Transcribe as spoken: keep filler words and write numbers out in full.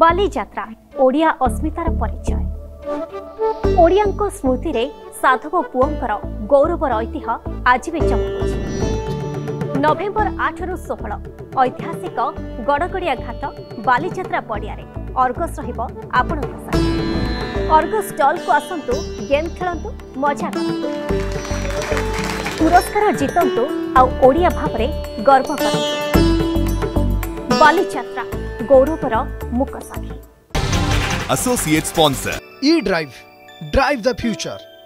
बालीजात्रा ओडिया अस्मितार परिचय ओडियांको स्मृति रे साधव पुओंकर गौरवर ऐतिह्य आज भी चमकुछि। नवेम्बर आठ रु षोहल ऐतिहासिक गड़गड़िया घाट बालीजात्रा पड़िया रे अर्गस रहिबो आपनक साथी। अर्गस स्टॉल को आसंतु, गेम खेलंतु, मजा करंतु, पुरस्कार जीतंतु आउ ओडिया भाबरे गर्व करंतु। बालीजात्रा गौरवर मुख साथी। Associate sponsor E drive drive the future.